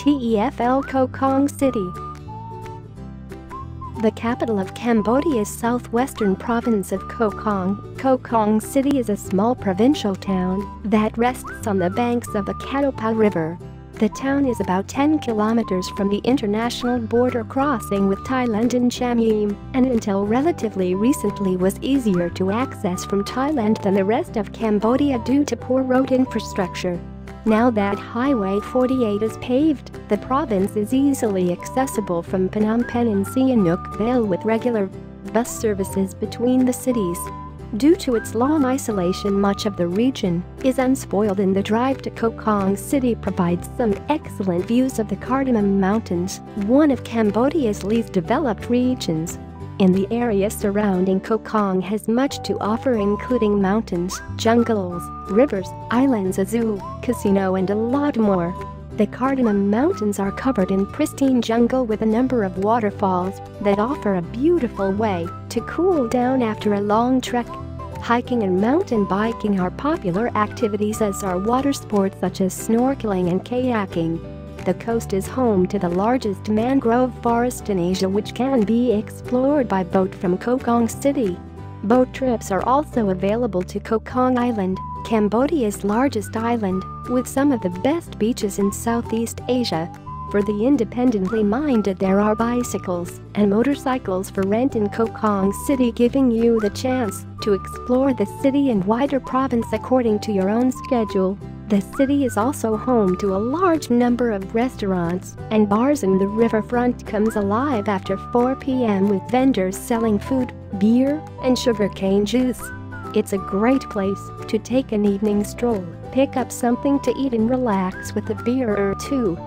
TEFL Koh Kong City. The capital of Cambodia's southwestern province of Koh Kong, Koh Kong City is a small provincial town that rests on the banks of the Kaoh Pao River. The town is about 10 kilometers from the international border crossing with Thailand in Cham Yeam, and until relatively recently was easier to access from Thailand than the rest of Cambodia due to poor road infrastructure. Now that Highway 48 is paved, the province is easily accessible from Phnom Penh and Sihanoukville with regular bus services between the cities. Due to its long isolation, much of the region is unspoiled, and the drive to Koh Kong City provides some excellent views of the Cardamom Mountains, one of Cambodia's least developed regions. And the area surrounding Koh Kong has much to offer, including mountains, jungles, rivers, islands, a zoo, casino and a lot more. The Cardamom Mountains are covered in pristine jungle with a number of waterfalls that offer a beautiful way to cool down after a long trek. Hiking and mountain biking are popular activities, as are water sports such as snorkeling and kayaking. The coast is home to the largest mangrove forest in Asia, which can be explored by boat from Koh Kong City. Boat trips are also available to Koh Kong Island, Cambodia's largest island, with some of the best beaches in Southeast Asia. For the independently minded, there are bicycles and motorcycles for rent in Koh Kong City, giving you the chance to explore the city and wider province according to your own schedule. The city is also home to a large number of restaurants and bars, and the riverfront comes alive after 4 p.m. with vendors selling food, beer, and sugarcane juice. It's a great place to take an evening stroll, pick up something to eat and relax with a beer or two.